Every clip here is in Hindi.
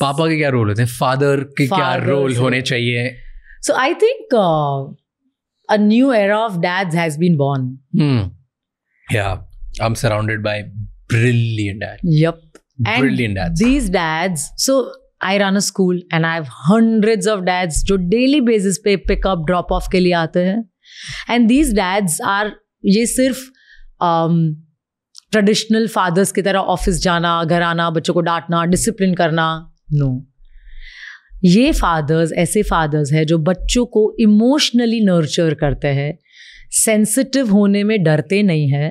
पापा के क्या रोल होते हैं, फादर के क्या रोल होने चाहिए? So I think a new era of dads has been born. Yeah, I'm surrounded by brilliant dads. Yep. Brilliant dads. And these dads, so I run a school and I have hundreds of dads जो daily basis पे pick up, drop off के लिए आते हैं. And these dads are ये सिर्फ traditional fathers की तरह office जाना, घर आना, बच्चों को डांटना, discipline करना. No. ये फादर्स ऐसे फादर्स हैं जो बच्चों को इमोशनली नर्चर करते हैं, सेंसिटिव होने में डरते नहीं हैं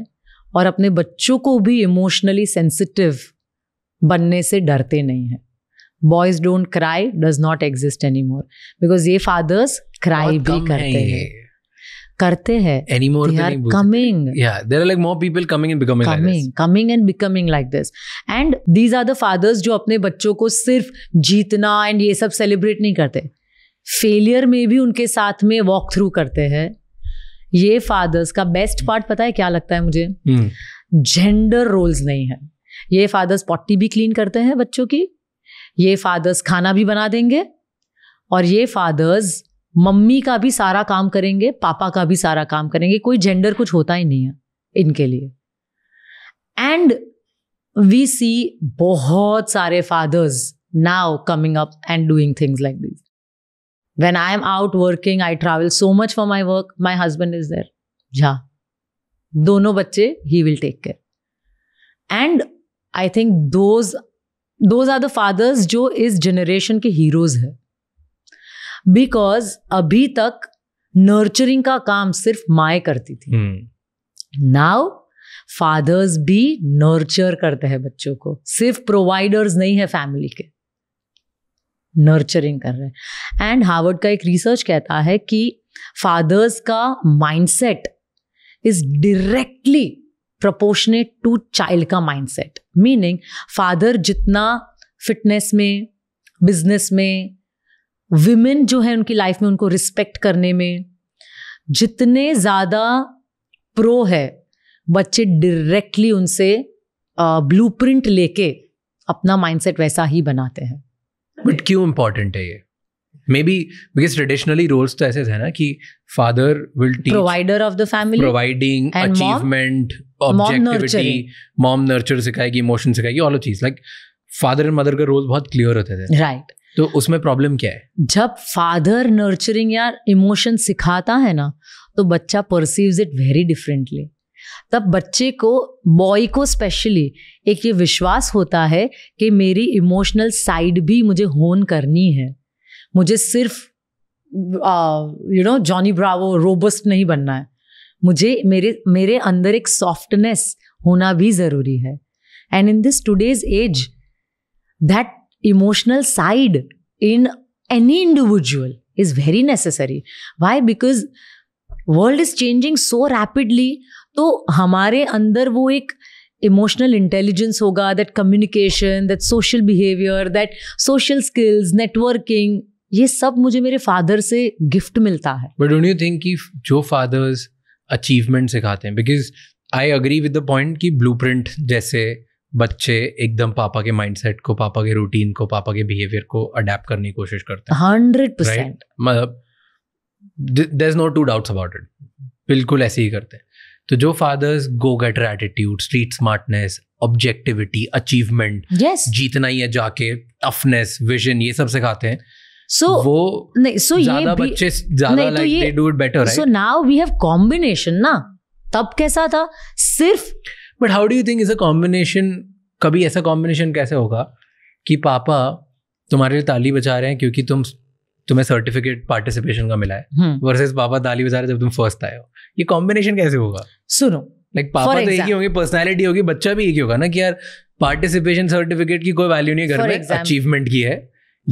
और अपने बच्चों को भी इमोशनली सेंसिटिव बनने से डरते नहीं हैं. Boys don't cry does not exist any more because ये फादर्स क्राई भी करते हैं anymore. They are coming. Yeah, there are like more people coming and becoming like this. Coming and becoming like this. And these are the fathers जो अपने बच्चों को सिर्फ जीतना and ये सब celebrate नहीं करते, failure में भी उनके साथ में walk through करते हैं. ये fathers का best part पता है क्या लगता है मुझे? Gender roles नहीं है. ये fathers potty भी clean करते हैं बच्चों की, ये fathers खाना भी बना देंगे और ये fathers मम्मी का भी सारा काम करेंगे, पापा का भी सारा काम करेंगे. कोई जेंडर कुछ होता ही नहीं है इनके लिए. एंड वी सी बहुत सारे fathers now coming up and doing things like this. When I am out working, I travel so much for my work, my husband is there. जा दोनों बच्चे, he will take care. And I think those are the fathers जो इस जनरेशन के हीरोज हैं, बिकॉज अभी तक नर्चरिंग का काम सिर्फ माए करती थी. नाउ फादर्स भी नर्चर करते हैं बच्चों को, सिर्फ प्रोवाइडर्स नहीं है फैमिली के, नर्चरिंग कर रहे हैं. एंड हार्वर्ड का एक रिसर्च कहता है कि फादर्स का mindset is directly proportionate to child का माइंडसेट. मीनिंग फादर जितना फिटनेस में, बिजनेस में, विमेन जो है उनकी लाइफ में उनको रिस्पेक्ट करने में जितने ज़्यादा प्रो है, बच्चे डायरेक्टली उनसे ब्लूप्रिंट लेके अपना माइंडसेट वैसा ही बनाते हैं. बट क्यों इम्पोर्टेंट है ये? Maybe because traditionally roles तो ऐसे हैं ना कि father will teach, provider of the family, providing, achievement, objectivity, mom nurture सिखाएगी, इमोशन सिखाएगी, ऑल ऑफ चीज. लाइक फादर एंड मदर का रोल बहुत क्लियर होते थे, राइट? तो उसमें प्रॉब्लम क्या है? जब फादर नर्चरिंग या इमोशन सिखाता है ना, तो बच्चा परसीव्स इट वेरी डिफरेंटली. तब बच्चे को, बॉय को स्पेशली, एक ये विश्वास होता है कि मेरी इमोशनल साइड भी मुझे होन करनी है. मुझे सिर्फ you know Johnny Bravo robust नहीं बनना है, मुझे मेरे अंदर एक सॉफ्टनेस होना भी ज़रूरी है. And in this today's age, that emotional side in any individual is very necessary. Why? Because world is changing so rapidly. तो हमारे अंदर वो एक emotional intelligence होगा, that communication, that social behavior, that social skills, networking, ये सब मुझे मेरे father से gift मिलता है. But don't you think कि जो fathers achievement सिखाते हैं, because I agree with the point कि blueprint जैसे बच्चे एकदम पापा के माइंडसेट को, पापा के रूटीन को, पापा के बिहेवियर को अडेप्ट करने की कोशिश करते हैं 100%. मतलब there is no two doubts about it, बिल्कुल ऐसे ही करते हैं. तो जो fathers go getter attitude, street smartness, objectivity, achievement, जीतना ही है जाके, टफनेस, विजन, ये सब सिखाते हैं. सो ज्यादा बच्चे ज्यादा like they do it better. So now we have combination ना, तब कैसा था सिर्फ. But how do you think is a combination? कभी ऐसा कॉम्बिनेशन कैसे होगा कि पापा तुम्हारे लिए ताली बजा रहे हैं क्योंकि तुम्हें सर्टिफिकेट पार्टिसिपेशन का मिला है, वर्सेस पापा ताली बजा रहे जब तुम फर्स्ट आए हो? ये कॉम्बिनेशन कैसे होगा? सुनो, लाइक पापा तो एक ही होंगे, पर्सनैलिटी होगी, बच्चा भी एक ही होगा ना कि यार पार्टिसिपेशन सर्टिफिकेट की कोई वैल्यू नहीं है घर में, अचीवमेंट की है.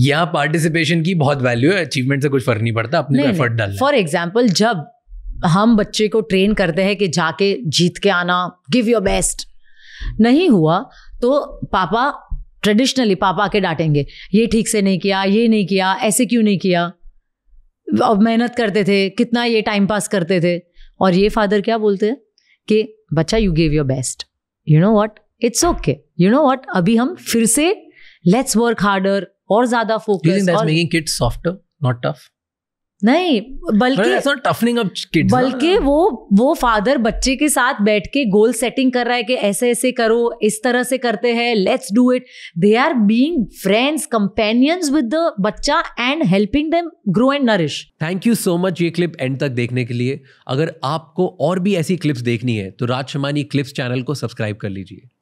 यहाँ पार्टिसिपेशन की बहुत वैल्यू है, अचीवमेंट से कुछ फर्क नहीं पड़ता, अपने एफर्ट डालना. फॉर एग्जाम्पल, जब हम बच्चे को ट्रेन करते हैं कि जाके जीत के आना, गिव योर बेस्ट, नहीं हुआ तो पापा ट्रेडिशनली पापा के डांटेंगे, ये ठीक से नहीं किया, ये नहीं किया, ऐसे क्यों नहीं किया, अब मेहनत करते थे कितना, ये टाइम पास करते थे. और ये फादर क्या बोलते हैं कि बच्चा you give your best, you know what, it's okay, you know what, अभी हम फिर से लेट्स वर्क हार्डर और ज्यादा फोकस और... नहीं बल्कि वो फादर बच्चे के साथ बैठ के गोल सेटिंग कर रहा है कि ऐसे ऐसे करो, इस तरह से करते हैं, let's do it. They are being friends, companions with the बच्चा and helping them grow and nourish. Thank you so much ये क्लिप एंड तक देखने के लिए. अगर आपको और भी ऐसी क्लिप्स देखनी है तो राज शमानी क्लिप्स चैनल को सब्सक्राइब कर लीजिए.